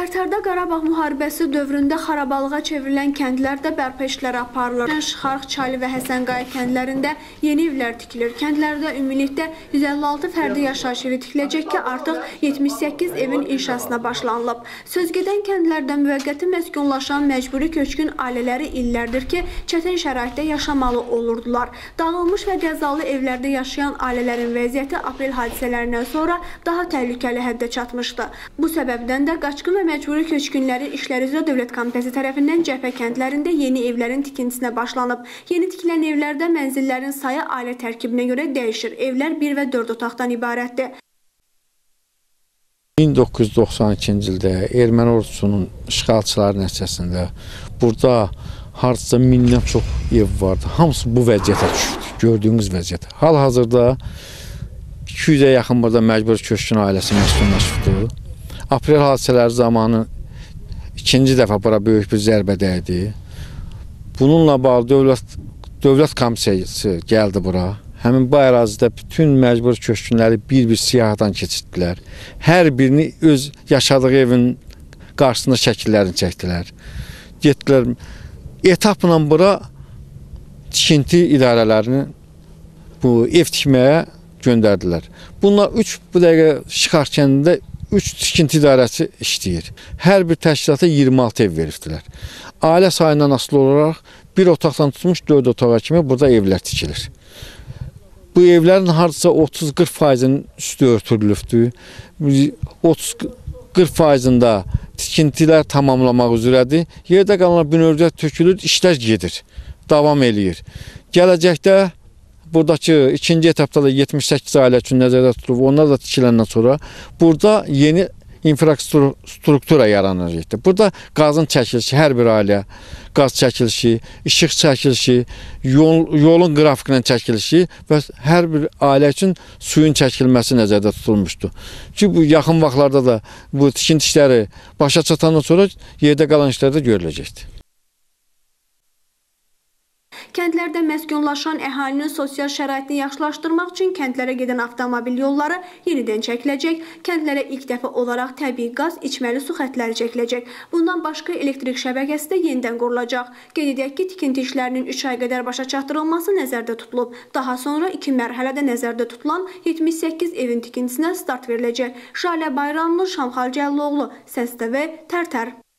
Tərtərdə Qarabağ müharibəsi dövründə xarabalığa çevrilən kəndlərdə bərpa işləri aparılır. Şıxarx, Çali və Həsənqaya kəndlərində yeni evlər tikilir. Kəndlərdə ümumilikdə 156 fərdi yaşayış evi tikiləcək ki, artıq 78 evin inşasına başlanılıb. Sözgedən kəndlərdə müvəqqəti məskunlaşan məcburi köçkün ailələri illərdir ki, çətin şəraitdə yaşamalı olurdular. Dağılmış və qəzalı evlərdə yaşayan ailələrin vəziyyəti aprel hadisələrindən sonra daha təhlükəli həddə çatmışdı. Bu səbəbdən də qaçqın və məcburi köçkünləri İşlər üzrə Dövlət Komitəsi tərəfindən cəbhə kəndlərində yeni evlərin tikintisinə başlanıb. Yeni tikilən evlərdə mənzillərin sayı ailə tərkibinə görə dəyişir. Evlər 1 və 4 otaqdan ibarətdir. 1992-ci ildə erməni ordusunun işğalçıları nəticəsində burada harsıca 1000-dən çox ev vardı. Hamısı bu vəziyyətə düşdü, gördüyünüz vəziyyət. Hal-hazırda 200-ə yaxın burada məcburi köçkün ailəsi məskunlaşıbdır. Aprel hadisələri zamanı ikinci dəfə bura böyük bir zərbə dəydi. Bununla bağlı dövlət komissiyası gəldi bura. Həmin bu ərazidə bütün məcbur köçkünləri bir-bir siyahıdan keçirdilər. Hər birini öz yaşadığı evin qarşısında şəkillərini çəkdilər. Getdilər etapla bura tikinti idarələrini bu ev tikməyə göndərdilər. Bunlar bu dəqiqə Şıxarx kəndində 3 tikinti idarəsi işləyir. Hər bir təşkilata 26 ev veribdilər. Ailə sayından asılı olaraq bir otaqdan tutmuş 4 otağa kimi burada evlər tikilir. Bu evlərin hardasa 30-40%-nin üstü örtülübdür. 30-40%-da tikintilər tamamlamaq üzrədir. Yerdə qalan bünövrə tökülür, işlər gedir, davam eləyir. Gələcəkdə buradakı ikinci etapda da 78 ailə üçün nəzərdə tutulub, onlar da tikiləndən sonra burada yeni infrastruktura yaranacaqdır. Burada qazın çəkilişi, hər bir ailə qaz çəkilişi, işıq çəkilişi, yolun qrafikinin çəkilişi və hər bir ailə üçün suyun çəkilməsi nəzərdə tutulmuşdur. Ki bu yaxın vaxtlarda da bu tikinti işləri başa çatandan sonra yerdə qalan işlər də görüləcəkdir. Kəndlərdə məskunlaşan əhalinin sosial şəraitini yaxşılaşdırmaq üçün kəndlərə gedən avtomobil yolları yenidən çəkiləcək, kəndlərə ilk dəfə olaraq təbii qaz, içməli su xətləri çəkiləcək. Bundan başqa elektrik şəbəkəsi də yenidən qurulacaq. Qeyd edək ki, tikinti işlərinin 3 ay qədər başa çatdırılması nəzərdə tutulub. Daha sonra 2 mərhələdə nəzərdə tutulan 78 evin tikintisinə start veriləcək. Şalə Bayramlı, Şamxal Cəlloğlu, Səstəvə, Tərtər.